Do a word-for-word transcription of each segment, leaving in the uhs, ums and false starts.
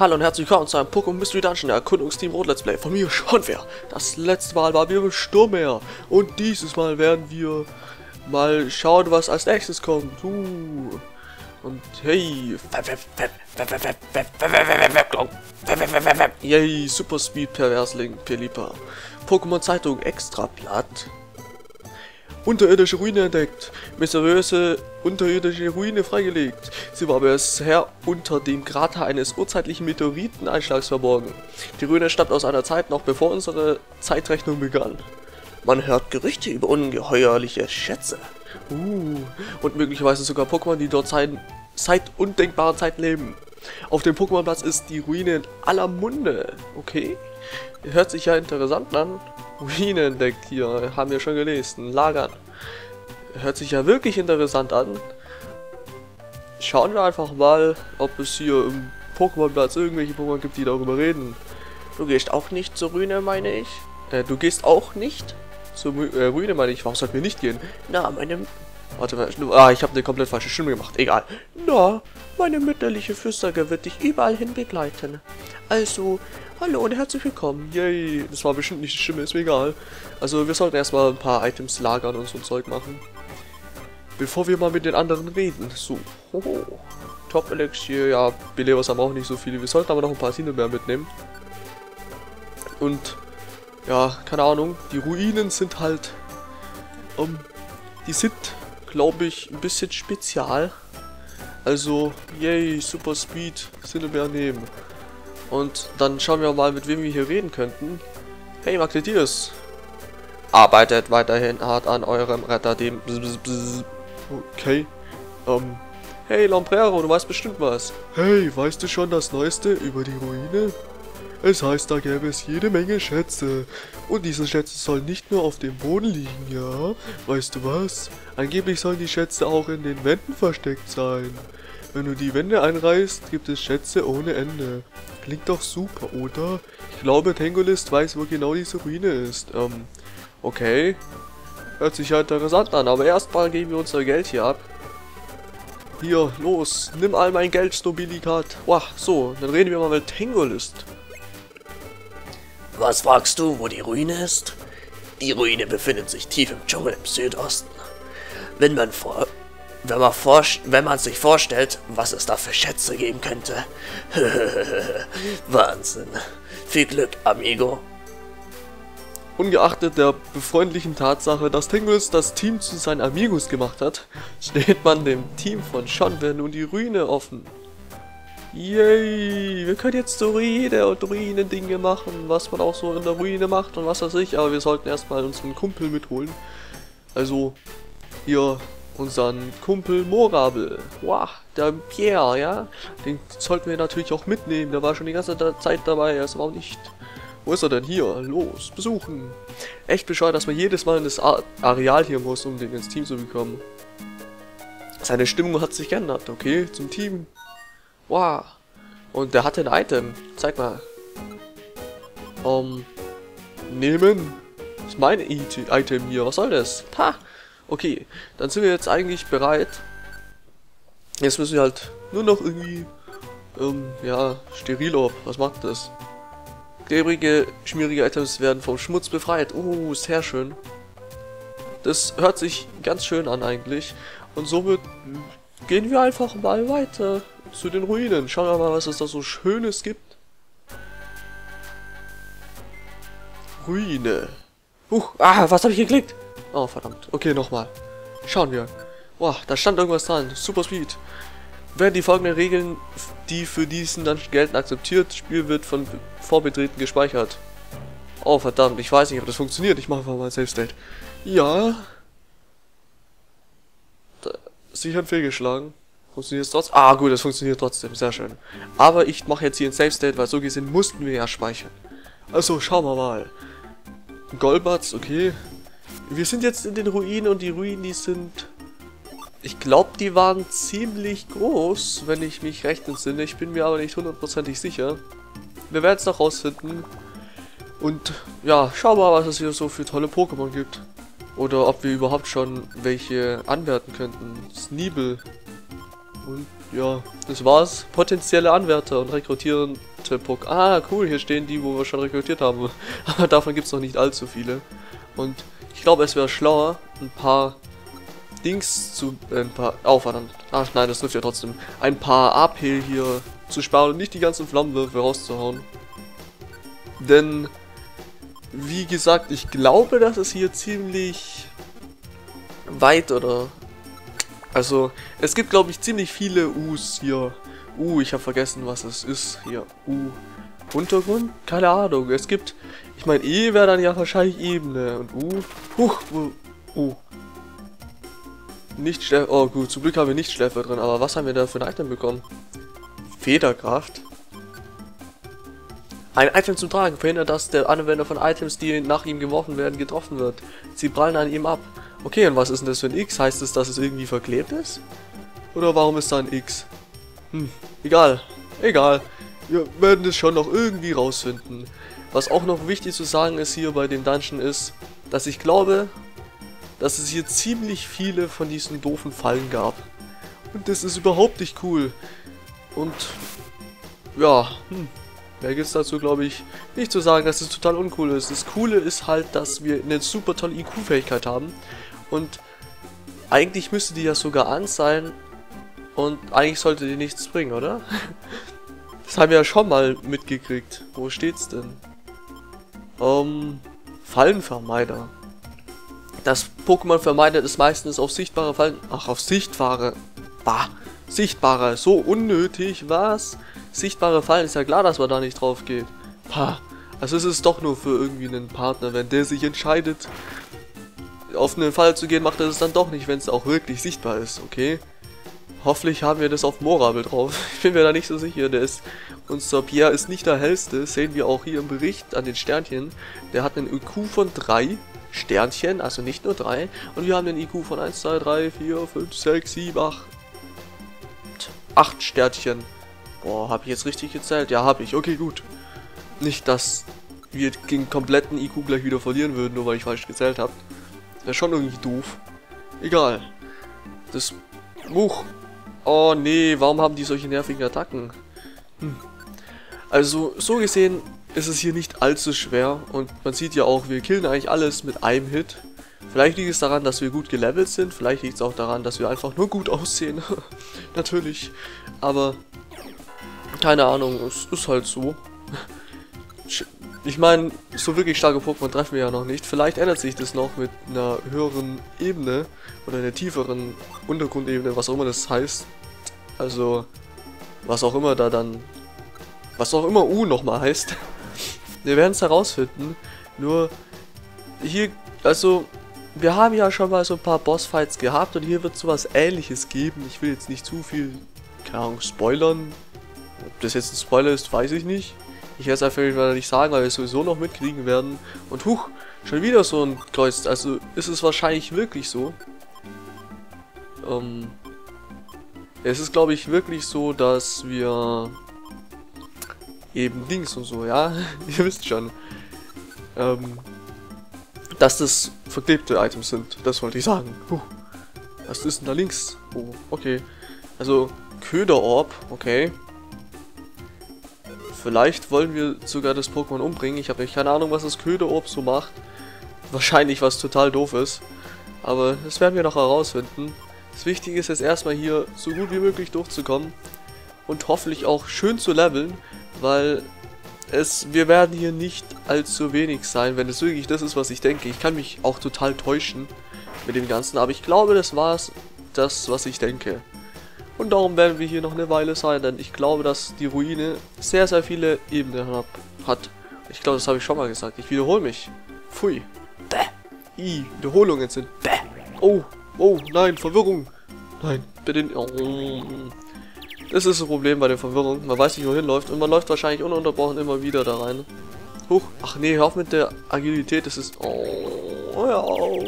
Hallo und herzlich willkommen zu einem Pokémon Mystery Dungeon Erkundungsteam Rot Let's Play von mir, Schaufler. Das letzte Mal waren wir im Sturmmeer und dieses Mal werden wir mal schauen, was als nächstes kommt. Uh. Und hey, yay, Super Speed Perversling Pelipper. Pokémon Zeitung Extrablatt. Unterirdische Ruine entdeckt. Mysteriöse unterirdische Ruine freigelegt. Sie war bisher unter dem Krater eines urzeitlichen Meteoriteneinschlags verborgen. Die Ruine stammt aus einer Zeit noch bevor unsere Zeitrechnung begann. Man hört Gerüchte über ungeheuerliche Schätze. Uh, und möglicherweise sogar Pokémon, die dort seit undenkbarer Zeit leben. Auf dem Pokémonplatz ist die Ruine in aller Munde. Okay, hört sich ja interessant an. Ruine entdeckt hier, haben wir schon gelesen. Lagern. Hört sich ja wirklich interessant an. Schauen wir einfach mal, ob es hier im Pokémonplatz irgendwelche Pokémon gibt, die darüber reden. Du gehst auch nicht zur Ruine, meine ich. Äh, du gehst auch nicht zur äh, Ruine, meine ich. Warum sollten wir nicht gehen? Na, meine... Warte mal, ah, ich habe eine komplett falsche Stimme gemacht. Egal. Na, meine mütterliche Flüsterge wird dich überall hin begleiten. Also... Hallo und herzlich willkommen. Yay. Das war bestimmt nicht die Stimme, ist mir egal. Also wir sollten erstmal ein paar Items lagern und so ein Zeug machen. Bevor wir mal mit den anderen reden. So. Hoho. Top Elixier. Ja, Belevers haben auch nicht so viele. Wir sollten aber noch ein paar Sinebär mitnehmen. Und ja, keine Ahnung. Die Ruinen sind halt. Um, die sind, glaube ich, ein bisschen spezial. Also, yay, Super Speed. Sinebär nehmen. Und dann schauen wir mal, mit wem wir hier reden könnten. Hey, Magnetius. Arbeitet weiterhin hart an eurem Retter, dem... Okay. Ähm. Hey, Lombrero, du weißt bestimmt was. Hey, weißt du schon das Neueste über die Ruine? Es heißt, da gäbe es jede Menge Schätze. Und diese Schätze sollen nicht nur auf dem Boden liegen, ja? Weißt du was? Angeblich sollen die Schätze auch in den Wänden versteckt sein. Wenn du die Wände einreißt, gibt es Schätze ohne Ende. Klingt doch super, oder? Ich glaube, Tengulist weiß, wo genau diese Ruine ist. Ähm, okay. Hört sich ja interessant an, aber erstmal geben wir unser Geld hier ab. Hier, los, nimm all mein Geld, Snobilikat. Wow, so, dann reden wir mal mit Tengulist. Was fragst du, wo die Ruine ist? Die Ruine befindet sich tief im Dschungel im Südosten. Wenn man vor... Wenn man, wenn man sich vorstellt, was es da für Schätze geben könnte. Wahnsinn. Viel Glück, Amigo. Ungeachtet der befreundlichen Tatsache, dass Tengulist das Team zu seinen Amigos gemacht hat, steht man dem Team von Schonwer nun die Ruine offen. Yay, wir können jetzt so Ruine und Ruinen-Dinge machen, was man auch so in der Ruine macht und was weiß ich. Aber wir sollten erstmal unseren Kumpel mitholen. Also, hier... Unseren Kumpel Morabel. Wow, der Pierre, ja? Den sollten wir natürlich auch mitnehmen. Der war schon die ganze Zeit dabei. Er ist aber auch nicht. Wo ist er denn hier? Los, besuchen. Echt bescheuert, dass man jedes Mal in das Areal hier muss, um den ins Team zu bekommen. Seine Stimmung hat sich geändert, okay? Zum Team. Wow. Und der hatte ein Item. Zeig mal. Ähm. Nehmen. Das ist mein Item hier. Was soll das? Ha! Okay, dann sind wir jetzt eigentlich bereit. Jetzt müssen wir halt nur noch irgendwie... Ähm, ja, Sterilorb. Was macht das? Klebrige, schmierige Items werden vom Schmutz befreit. Oh, sehr schön. Das hört sich ganz schön an eigentlich. Und somit gehen wir einfach mal weiter zu den Ruinen. Schauen wir mal, was es da so Schönes gibt. Ruine. Huch, ah, was habe ich geklickt? Oh, verdammt. Okay, nochmal. Schauen wir. Boah, da stand irgendwas dran. Super Speed. Werden die folgenden Regeln, die für diesen Dungeon gelten, akzeptiert? Das Spiel wird von Vorbetreten gespeichert. Oh, verdammt. Ich weiß nicht, ob das funktioniert. Ich mache einfach mal ein Save State. Ja. Da, sicher ein fehlgeschlagen. Funktioniert es trotzdem? Ah, gut, das funktioniert trotzdem. Sehr schön. Aber ich mache jetzt hier ein Save State, weil so gesehen mussten wir ja speichern. Also, schauen wir mal. Golbats, okay. Wir sind jetzt in den Ruinen und die Ruinen, die sind... Ich glaube, die waren ziemlich groß, wenn ich mich recht entsinne. Ich bin mir aber nicht hundertprozentig sicher. Wir werden es noch rausfinden. Und ja, schauen wir mal, was es hier so für tolle Pokémon gibt. Oder ob wir überhaupt schon welche anwerten könnten. Sniebel. Und ja, das war's. Potenzielle Anwärter und rekrutieren Pokémon. Ah, cool, hier stehen die, wo wir schon rekrutiert haben. Aber davon gibt es noch nicht allzu viele. Und ich glaube, es wäre schlauer, ein paar Dings zu... Äh, ein paar... Oh, verdammt. Ach nein, das trifft ja trotzdem. Ein paar A P hier zu sparen und nicht die ganzen Flammenwürfe rauszuhauen. Denn, wie gesagt, ich glaube, dass es hier ziemlich weit oder... Also, es gibt, glaube ich, ziemlich viele U's hier. Uh, ich habe vergessen, was es ist hier. Uh, Untergrund? Keine Ahnung. Es gibt, ich meine, E wäre dann ja wahrscheinlich Ebene. Und U, huch, uh, uh. Nicht Schläfer. Oh gut, zum Glück haben wir nicht Schläfer drin. Aber was haben wir da für ein Item bekommen? Federkraft. Ein Item zum Tragen verhindert, dass der Anwender von Items, die nach ihm geworfen werden, getroffen wird. Sie prallen an ihm ab. Okay, und was ist denn das für ein X? Heißt es, dass es irgendwie verklebt ist? Oder warum ist da ein X? Hm, egal. Egal. Wir werden es schon noch irgendwie rausfinden. Was auch noch wichtig zu sagen ist hier bei dem Dungeon ist, dass ich glaube, dass es hier ziemlich viele von diesen doofen Fallen gab. Und das ist überhaupt nicht cool. Und ja, hm. Mehr gibt es dazu, glaube ich, nicht zu sagen, dass es total uncool ist. Das Coole ist halt, dass wir eine super tolle I Q-Fähigkeit haben. Und eigentlich müsste die ja sogar an sein. Und eigentlich sollte die nichts bringen, oder? Das haben wir ja schon mal mitgekriegt. Wo steht's denn? Ähm, Fallenvermeider. Das Pokémon vermeidet es meistens auf sichtbare Fallen... Ach, auf sichtbare... Bah! Sichtbare, so unnötig, was? Sichtbare Fallen, ist ja klar, dass man da nicht drauf geht. Pah. Also es ist doch nur für irgendwie einen Partner, wenn der sich entscheidet, auf einen Fall zu gehen, macht er es dann doch nicht, wenn es auch wirklich sichtbar ist, okay? Hoffentlich haben wir das auf Morabel drauf. Ich bin mir da nicht so sicher, der ist... Unser Pierre ist nicht der hellste, sehen wir auch hier im Bericht an den Sternchen. Der hat einen I Q von drei Sternchen, also nicht nur drei. Und wir haben den I Q von eins, zwei, drei, vier, fünf, sechs, sieben, acht. acht Sternchen. Boah, habe ich jetzt richtig gezählt? Ja, habe ich. Okay, gut. Nicht, dass wir den kompletten I Q gleich wieder verlieren würden, nur weil ich falsch gezählt habe. Wäre schon irgendwie doof. Egal. Das Buch. Oh, nee, warum haben die solche nervigen Attacken? Hm. Also, so gesehen ist es hier nicht allzu schwer. Und man sieht ja auch, wir killen eigentlich alles mit einem Hit. Vielleicht liegt es daran, dass wir gut gelevelt sind. Vielleicht liegt es auch daran, dass wir einfach nur gut aussehen. Natürlich. Aber... keine Ahnung, es ist halt so. Ich meine, so wirklich starke Pokémon treffen wir ja noch nicht. Vielleicht ändert sich das noch mit einer höheren Ebene oder einer tieferen Untergrundebene, was auch immer das heißt. Also, was auch immer da dann... was auch immer U nochmal heißt. Wir werden es herausfinden. Nur, hier, also... wir haben ja schon mal so ein paar Bossfights gehabt und hier wird es sowas Ähnliches geben. Ich will jetzt nicht zu viel, keine Ahnung, spoilern. Ob das jetzt ein Spoiler ist, weiß ich nicht. Ich werde es einfach nicht sagen, weil wir es sowieso noch mitkriegen werden. Und huch, schon wieder so ein Kreuz. Also ist es wahrscheinlich wirklich so. Ähm, es ist, glaube ich, wirklich so, dass wir eben Dings und so, ja? Ihr wisst schon. Ähm, dass das verklebte Items sind. Das wollte ich sagen. Puh. Was ist denn da links? Oh, okay. Also, Köderorb, okay. Vielleicht wollen wir sogar das Pokémon umbringen. Ich habe keine Ahnung, was das Köderorb so macht. Wahrscheinlich was total doof ist. Aber das werden wir noch herausfinden. Das Wichtige ist jetzt erstmal hier so gut wie möglich durchzukommen. Und hoffentlich auch schön zu leveln. Weil es, wir werden hier nicht allzu wenig sein, wenn es wirklich das ist, was ich denke. Ich kann mich auch total täuschen mit dem Ganzen. Aber ich glaube, das war es, das, was ich denke. Und darum werden wir hier noch eine Weile sein, denn ich glaube, dass die Ruine sehr, sehr viele Ebenen hat. Ich glaube, das habe ich schon mal gesagt. Ich wiederhole mich. Pfui. Bäh. I. Wiederholungen sind. Bäh. Oh. Oh. Nein. Verwirrung. Nein. Bitte. Oh. Das ist das Problem bei der Verwirrung. Man weiß nicht, wohin läuft. Und man läuft wahrscheinlich ununterbrochen immer wieder da rein. Huch. Ach nee. Hör auf mit der Agilität. Das ist... Oh. Hör auf.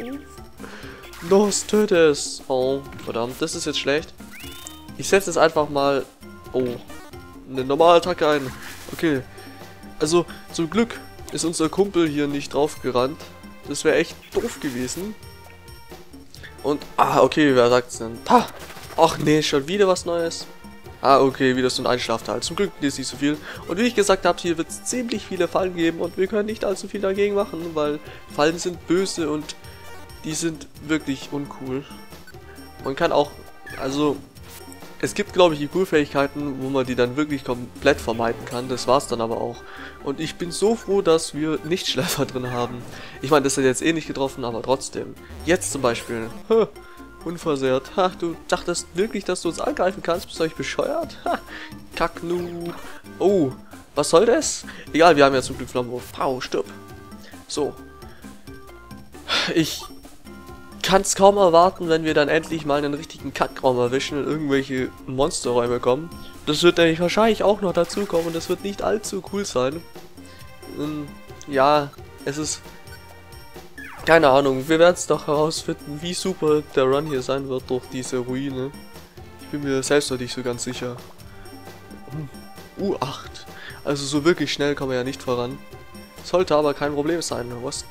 Los. Töte es. Oh. Verdammt. Das ist jetzt schlecht. Ich setze jetzt einfach mal... Oh, eine normale Attacke ein. Okay. Also, zum Glück ist unser Kumpel hier nicht draufgerannt. Das wäre echt doof gewesen. Und... Ah, okay, wer sagt's denn? Pah! Och nee, schon wieder was Neues. Ah, okay, wieder so ein Einschlafteil. Zum Glück ist nicht so viel. Und wie ich gesagt habe, hier wird es ziemlich viele Fallen geben und wir können nicht allzu viel dagegen machen, weil Fallen sind böse und die sind wirklich uncool. Man kann auch, also, es gibt, glaube ich, I Q-Fähigkeiten, wo man die dann wirklich komplett vermeiden kann. Das war's dann aber auch. Und ich bin so froh, dass wir Nichtschläfer drin haben. Ich meine, das hat jetzt eh nicht getroffen, aber trotzdem. Jetzt zum Beispiel. Huh. Unversehrt. Ha, du dachtest wirklich, dass du uns angreifen kannst? Bist du euch bescheuert? Ha, Kacknu. Oh, was soll das? Egal, wir haben ja zum Glück Flammenwurf. Pau, stirb. So. Ich kann es kaum erwarten, wenn wir dann endlich mal einen richtigen Kackraum erwischen und irgendwelche Monsterräume kommen. Das wird nämlich wahrscheinlich auch noch dazukommen und das wird nicht allzu cool sein. Ja, es ist... keine Ahnung, wir werden es doch herausfinden, wie super der Run hier sein wird durch diese Ruine. Ich bin mir selbst noch nicht so ganz sicher. U acht. Also so wirklich schnell kann man ja nicht voran. Sollte aber kein Problem sein. Was?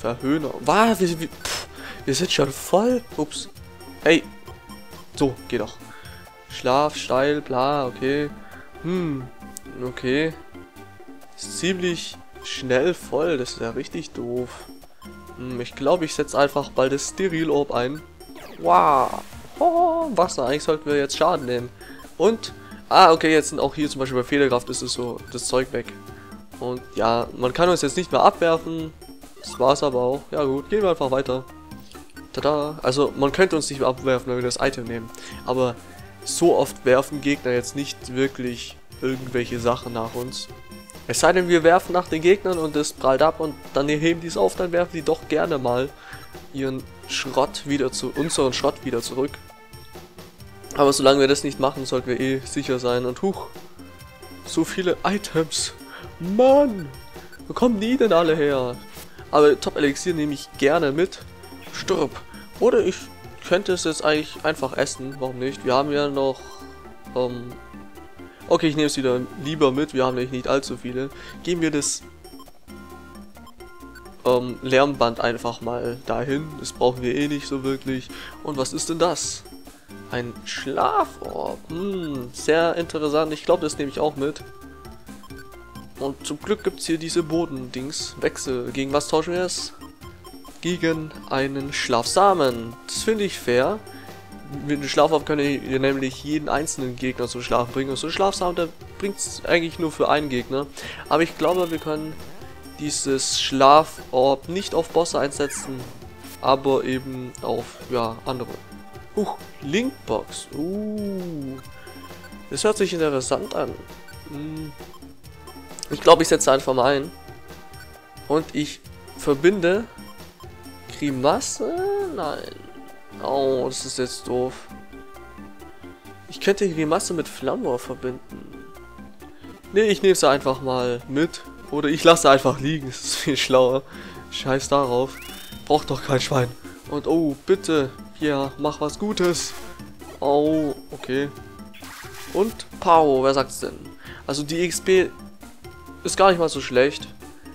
Verhöhner. Wow, wir, wir, pff, wir sind schon voll. Ups. Ey. So, geh doch. Schlaf, steil, bla, okay. Hm, okay. Ist ziemlich schnell voll. Das ist ja richtig doof. Ich glaube, ich setze einfach bald das Sterilorb ein. Wow. Oh, Wasser. Eigentlich sollten wir jetzt Schaden nehmen. Und... ah, okay, jetzt sind auch hier zum Beispiel bei Federkraft ist es so das Zeug weg. Und ja, man kann uns jetzt nicht mehr abwerfen. Das war's aber auch. Ja gut, gehen wir einfach weiter. Tada. Also, man könnte uns nicht mehr abwerfen, wenn wir das Item nehmen. Aber so oft werfen Gegner jetzt nicht wirklich irgendwelche Sachen nach uns. Es sei denn, wir werfen nach den Gegnern und es prallt ab und dann heben die es auf, dann werfen die doch gerne mal ihren Schrott wieder zu, unseren Schrott wieder zurück. Aber solange wir das nicht machen, sollten wir eh sicher sein. Und huch, so viele Items. Mann, wo kommen die denn alle her? Aber Top-Elixier nehme ich gerne mit. Stirb. Oder ich könnte es jetzt eigentlich einfach essen. Warum nicht? Wir haben ja noch... Ähm, okay, ich nehme es wieder lieber mit. Wir haben nämlich nicht allzu viele. Geben wir das ähm, Lärmband einfach mal dahin. Das brauchen wir eh nicht so wirklich. Und was ist denn das? Ein Schlaforb. Hm, sehr interessant. Ich glaube, das nehme ich auch mit. Und zum Glück gibt es hier diese Bodendings. Wechsel. Gegen was tauschen wir es? Gegen einen Schlafsamen. Das finde ich fair. Mit dem Schlaforb könnt ihr nämlich jeden einzelnen Gegner zum Schlafen bringen. Und so ein Schlafsamen, da bringt es eigentlich nur für einen Gegner. Aber ich glaube, wir können dieses Schlaforb nicht auf Bosse einsetzen, aber eben auf, ja, andere. Uh, Linkbox. Uh. Das hört sich interessant an. Ich glaube, ich setze einfach mal ein. Und ich verbinde Grimasse? Nein. Oh, das ist jetzt doof. Ich könnte Grimasse mit Flammenwurf verbinden. Ne, ich nehme sie einfach mal mit. Oder ich lasse einfach liegen. Das ist viel schlauer. Scheiß darauf. Braucht doch kein Schwein. Und oh, bitte. Pierre, mach was Gutes. Oh, okay. Und Pau, wer sagt's denn? Also die X P ist gar nicht mal so schlecht.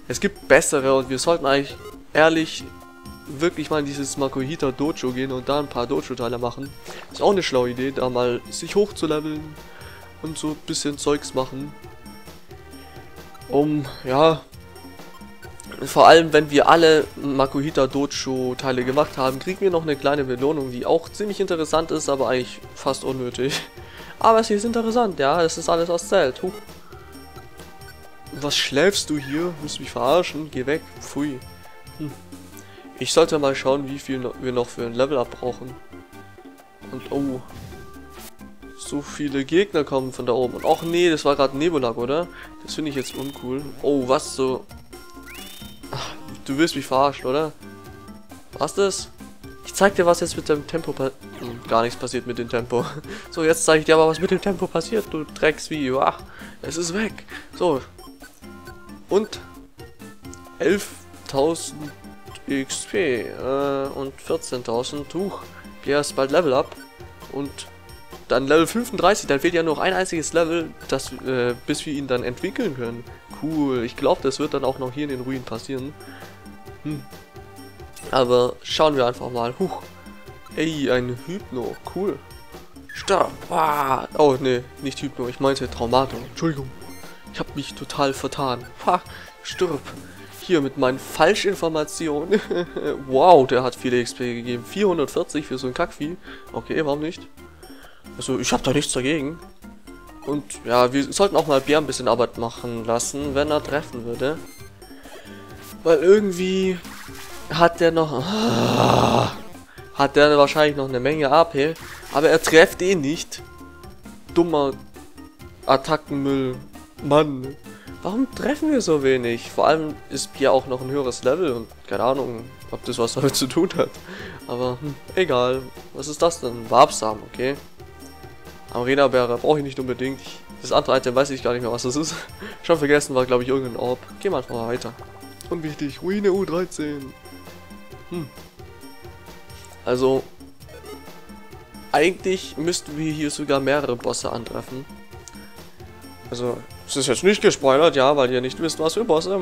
Es gibt bessere und wir sollten eigentlich ehrlich... wirklich mal in dieses Makuhita Dojo gehen und da ein paar Dojo-Teile machen. Ist auch eine schlaue Idee, da mal sich hochzuleveln und so ein bisschen Zeugs machen. Um, ja... vor allem, wenn wir alle Makuhita Dojo-Teile gemacht haben, kriegen wir noch eine kleine Belohnung, die auch ziemlich interessant ist, aber eigentlich fast unnötig. Aber es ist interessant, ja, es ist alles was zählt. Huh. Was schläfst du hier? Musst mich verarschen? Geh weg. Pfui. Hm. Ich sollte mal schauen, wie viel wir noch für ein Level-Up brauchen. Und oh. So viele Gegner kommen von da oben. Und och nee, das war gerade Nebulak, oder? Das finde ich jetzt uncool. Oh, was so. Ach, du willst mich verarschen, oder? Was das? Ich zeig dir, was jetzt mit dem Tempo passiert. Hm, gar nichts passiert mit dem Tempo. So, jetzt zeige ich dir aber, was mit dem Tempo passiert, du Drecksvideo. Ach, es ist weg. So. Und elftausend. X P äh, und vierzehntausend. Huch, Pierre ist bald Level up und dann Level fünfunddreißig. Dann fehlt ja noch ein einziges Level, das, äh, bis wir ihn dann entwickeln können. Cool, ich glaube, das wird dann auch noch hier in den Ruinen passieren. Hm. Aber schauen wir einfach mal. Huch, ey, ein Hypno, cool. Stopp. Ah. Oh, ne, nicht Hypno. Ich meinte Traumato. Entschuldigung. Ich habe mich total vertan. Ha. Stirb. Hier mit meinen Falschinformationen. Wow, der hat viele X P gegeben. vierhundertvierzig für so ein Kackvieh. Okay, warum nicht? Also, ich habe da nichts dagegen. Und ja, wir sollten auch mal Pierre ein bisschen Arbeit machen lassen, wenn er treffen würde. Weil irgendwie hat der noch... Ah, hat der wahrscheinlich noch eine Menge A P. Aber er trifft eh nicht. Dummer Attackenmüll. Mann. Warum treffen wir so wenig? Vor allem ist Pierre auch noch ein höheres Level und keine Ahnung, ob das was damit zu tun hat. Aber hm, egal. Was ist das denn? Warbsam, okay. Arena-Bäre brauche ich nicht unbedingt. Das andere Item weiß ich gar nicht mehr, was das ist. Schon vergessen war, glaube ich, irgendein Orb. Gehen wir einfach mal weiter. Unwichtig. Ruine U dreizehn. Hm. Also, eigentlich müssten wir hier sogar mehrere Bosse antreffen. Also, es ist jetzt nicht gespoilert, ja, weil ihr nicht wisst, was für Bosse.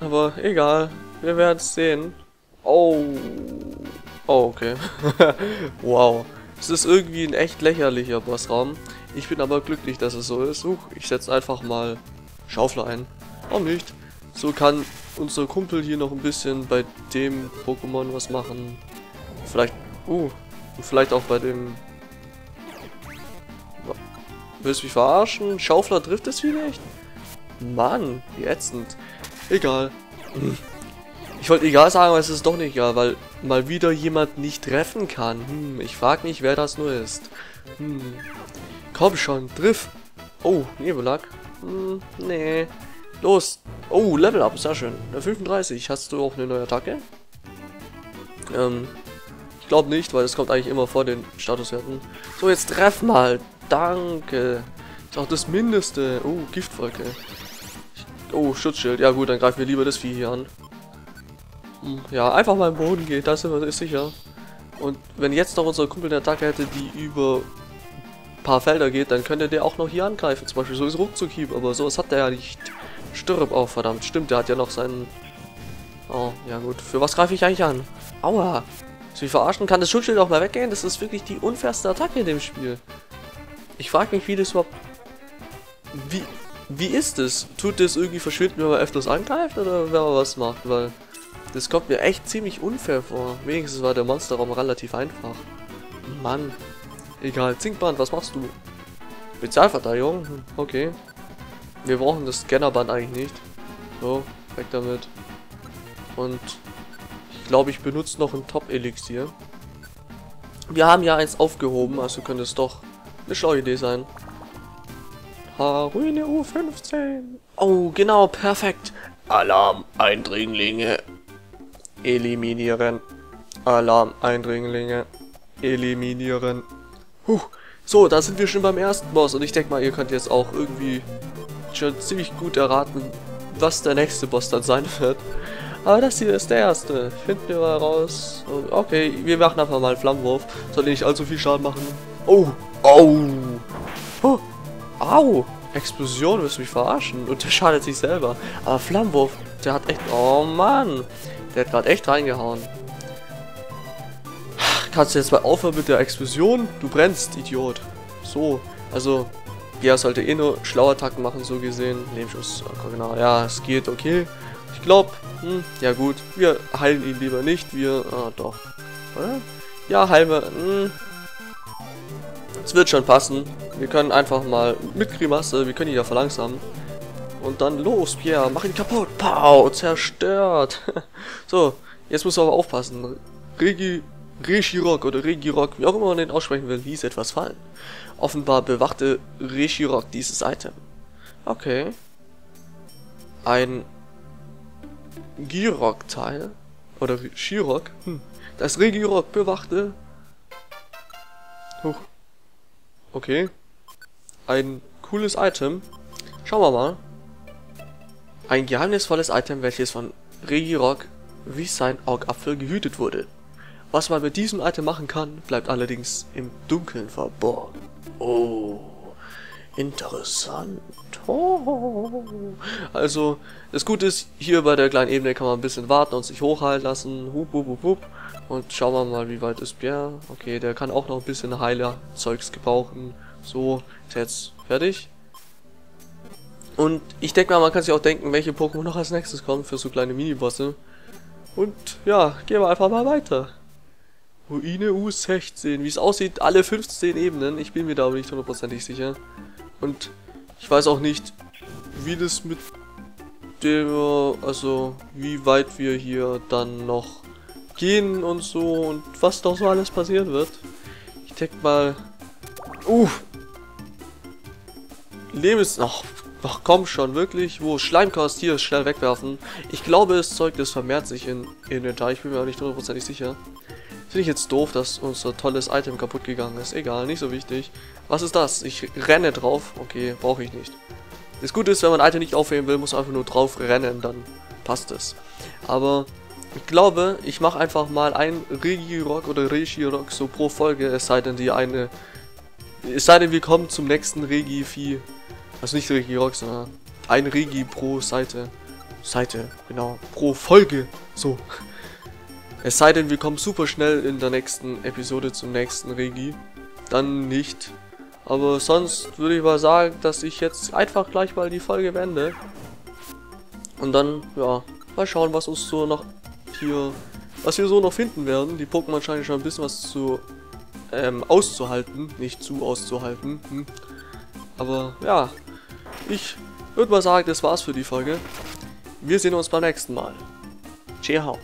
Aber egal. Wir werden es sehen. Oh. Oh, okay. Wow. Es ist irgendwie ein echt lächerlicher Bossraum. Ich bin aber glücklich, dass es so ist. Huch, ich setze einfach mal Schaufler ein. Warum nicht? So kann unser Kumpel hier noch ein bisschen bei dem Pokémon was machen. Vielleicht... Uh. Und vielleicht auch bei dem... Willst du mich verarschen? Schaufler trifft es vielleicht? Mann, wie ätzend. Egal. Ich wollte egal sagen, aber es ist doch nicht egal, weil mal wieder jemand nicht treffen kann. Hm, ich frag mich, wer das nur ist. Hm. Komm schon, triff. Oh, Nebelack. Hm, nee. Los. Oh, Level Up, sehr schön. fünfunddreißig. Hast du auch eine neue Attacke? Ähm, ich glaube nicht, weil es kommt eigentlich immer vor den Statuswerten. So, jetzt treff mal. Danke. Ist auch das Mindeste. Oh, Giftwolke. Oh, Schutzschild. Ja gut, dann greifen wir lieber das Vieh hier an. Ja, einfach mal im Boden geht, das ist sicher. Und wenn jetzt noch unser Kumpel eine Attacke hätte, die über ein paar Felder geht, dann könnte der auch noch hier angreifen. Zum Beispiel so ist Ruckzuck-Hieb, aber sowas hat der ja nicht. Stirb auch, verdammt. Stimmt, der hat ja noch seinen... Oh, ja gut. Für was greife ich eigentlich an? Aua. Zu verarschen, kann das Schutzschild auch mal weggehen? Das ist wirklich die unfairste Attacke in dem Spiel. Ich frage mich, wie das überhaupt... Wie... Wie ist es? Tut das irgendwie verschwinden, wenn man öfters angreift? Oder wenn man was macht? Weil... Das kommt mir echt ziemlich unfair vor. Wenigstens war der Monsterraum relativ einfach. Mann. Egal. Zinkband, was machst du? Spezialverteidigung? Okay. Wir brauchen das Scannerband eigentlich nicht. So, weg damit. Und ich glaube, ich benutze noch ein Top-Elixier. Wir haben ja eins aufgehoben, also könnte es doch eine schlaue Idee sein. Ruine U fünfzehn. Oh, genau, perfekt. Alarm, Eindringlinge. Eliminieren. Alarm, Eindringlinge. Eliminieren. Huch. So, da sind wir schon beim ersten Boss. Und ich denke mal, ihr könnt jetzt auch irgendwie schon ziemlich gut erraten, was der nächste Boss dann sein wird. Aber das hier ist der erste. Finden wir mal raus. Okay, wir machen einfach mal einen Flammenwurf. Sollte nicht allzu viel Schaden machen. Oh. Oh. Oh. Au. Explosion, willst du mich verarschen? Und der schadet sich selber. Aber Flammenwurf, der hat echt... Oh, Mann. Der hat gerade echt reingehauen. Kannst du jetzt mal aufhören mit der Explosion? Du brennst, Idiot. So, also... Ja, sollte eh nur Schlauattacken machen, so gesehen. Lebensschuss, genau. Ja, es geht, okay. Ich glaube... Hm, ja gut. Wir heilen ihn lieber nicht. Wir... Ah, doch. Oder? Ja, heilen wir... Hm. Es wird schon passen. Wir können einfach mal mit Grimasse, wir können ihn ja verlangsamen. Und dann los, Pierre, mach ihn kaputt. Pow, zerstört. So, jetzt muss man aber aufpassen. Regi, Regirock oder Regirock, wie auch immer man den aussprechen will, ließ etwas fallen. Offenbar bewachte Regirock dieses Item. Okay. Ein Girockteil oder Regirock. Hm. Das Regirock bewachte. Huch. Okay. Ein cooles Item. Schauen wir mal. Ein geheimnisvolles Item, welches von Regirock wie sein Augapfel gehütet wurde. Was man mit diesem Item machen kann, bleibt allerdings im Dunkeln verborgen. Oh. Interessant. Oh. Also, das Gute ist, hier bei der kleinen Ebene kann man ein bisschen warten und sich hochhalten lassen. Hup, hup, hup, hup. Und schauen wir mal, wie weit ist Pierre. Okay, der kann auch noch ein bisschen heiler Zeugs gebrauchen. So, ist jetzt fertig. Und ich denke mal, man kann sich auch denken, welche Pokémon noch als nächstes kommen für so kleine Minibosse. Und ja, gehen wir einfach mal weiter. Ruine U sechzehn. Wie es aussieht, alle fünfzehn Ebenen. Ich bin mir da aber nicht hundertprozentig sicher. Und ich weiß auch nicht, wie das mit dem, also wie weit wir hier dann noch gehen und so und was doch so alles passieren wird. Ich denke mal. Uh! Lebens. Ach, ach, komm schon, wirklich. Wo? Schleimkost hier, schnell wegwerfen. Ich glaube, das Zeug, das vermehrt sich in Inventar. Ich bin mir auch nicht hundertprozentig sicher. Finde ich jetzt doof, dass unser tolles Item kaputt gegangen ist. Egal, nicht so wichtig. Was ist das? Ich renne drauf. Okay, brauche ich nicht. Das Gute ist, wenn man ein Item nicht aufheben will, muss man einfach nur drauf rennen, dann passt es. Aber ich glaube, ich mache einfach mal ein Regirock oder Regirock so pro Folge, es sei denn die eine... Es sei denn, wir kommen zum nächsten Regi-Vieh. Also nicht Regirock, sondern ein Regi pro Seite. Seite, genau. Pro Folge. So. Es sei denn, wir kommen super schnell in der nächsten Episode zum nächsten Regi. Dann nicht. Aber sonst würde ich mal sagen, dass ich jetzt einfach gleich mal die Folge beende. Und dann, ja, mal schauen, was uns so noch hier, was wir so noch finden werden. Die Pokémon scheinen schon ein bisschen was zu, ähm, auszuhalten. Nicht zu auszuhalten. Hm. Aber, ja. Ich würde mal sagen, das war's für die Folge. Wir sehen uns beim nächsten Mal. Ciao.